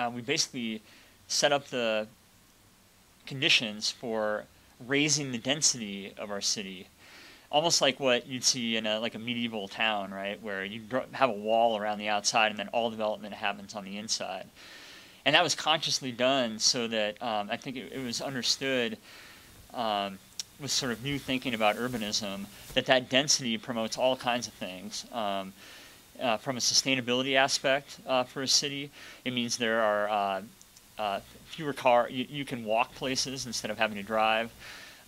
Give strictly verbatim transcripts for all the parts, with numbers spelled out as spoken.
uh, we basically set up the conditions for raising the density of our city, almost like what you'd see in a, like a medieval town, right, where you have a wall around the outside and then all development happens on the inside. And that was consciously done so that um, I think it, it was understood um, with sort of new thinking about urbanism that that density promotes all kinds of things. Um, uh, from a sustainability aspect uh, for a city, it means there are uh, uh, fewer cars, you, you can walk places instead of having to drive,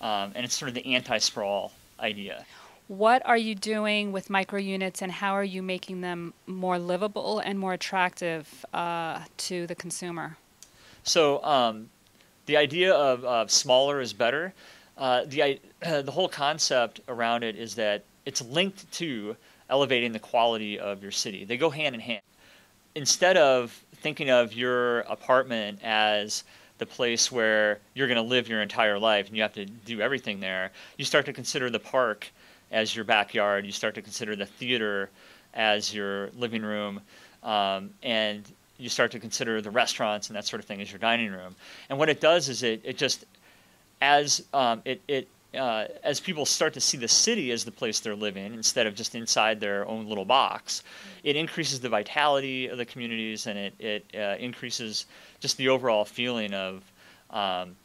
um, and it's sort of the anti-sprawl idea. What are you doing with micro units, and how are you making them more livable and more attractive uh, to the consumer? So um, the idea of uh, smaller is better. Uh, the uh, the whole concept around it is that it's linked to elevating the quality of your city. They go hand in hand. Instead of thinking of your apartment as the place where you're going to live your entire life and you have to do everything there, you start to consider the park as your backyard. You start to consider the theater as your living room, um, and you start to consider the restaurants and that sort of thing as your dining room. And what it does is it, it just, as um, it, it uh, as people start to see the city as the place they're living instead of just inside their own little box, it increases the vitality of the communities, and it, it uh, increases just the overall feeling of um,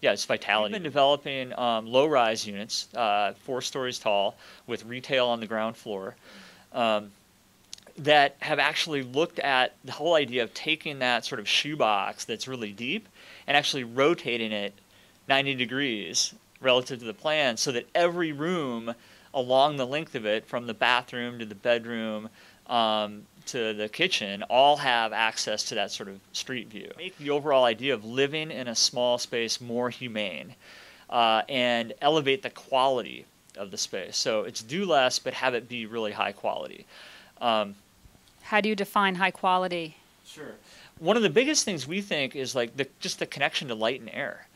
yeah, it's vitality. We've been developing um, low-rise units, uh, four stories tall, with retail on the ground floor, um, that have actually looked at the whole idea of taking that sort of shoebox that's really deep and actually rotating it ninety degrees relative to the plan so that every room along the length of it, from the bathroom to the bedroom um, to the kitchen, all have access to that sort of street view. Make the overall idea of living in a small space more humane uh, and elevate the quality of the space. So it's do less, but have it be really high quality. Um, How do you define high quality? Sure. One of the biggest things we think is like the, just the connection to light and air.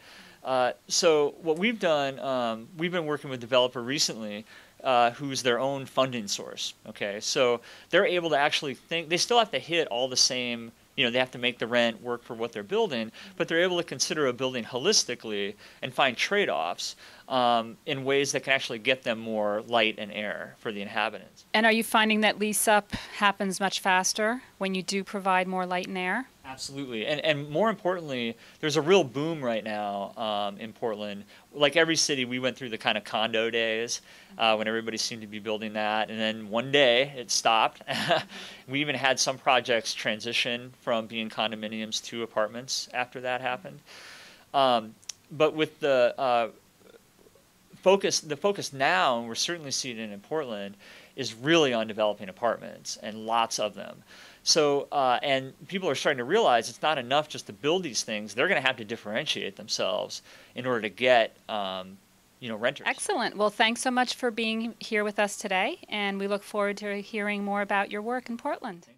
Uh, so what we've done, um, we've been working with a developer recently Uh, who's their own funding source, okay? So they're able to actually think, they still have to hit all the same, you know, they have to make the rent work for what they're building, but they're able to consider a building holistically and find trade-offs um, in ways that can actually get them more light and air for the inhabitants. And are you finding that lease-up happens much faster when you do provide more light and air? Absolutely. And, and more importantly, there's a real boom right now um, in Portland. Like every city, we went through the kind of condo days uh, when everybody seemed to be building that. And then one day it stopped. We even had some projects transition from being condominiums to apartments after that happened. Um, but with the uh, focus, the focus now, and we're certainly seeing it in Portland, is really on developing apartments, and lots of them. So, uh, and people are starting to realize it's not enough just to build these things. They're going to have to differentiate themselves in order to get, um, you know, renters. Excellent. Well, thanks so much for being here with us today, and we look forward to hearing more about your work in Portland.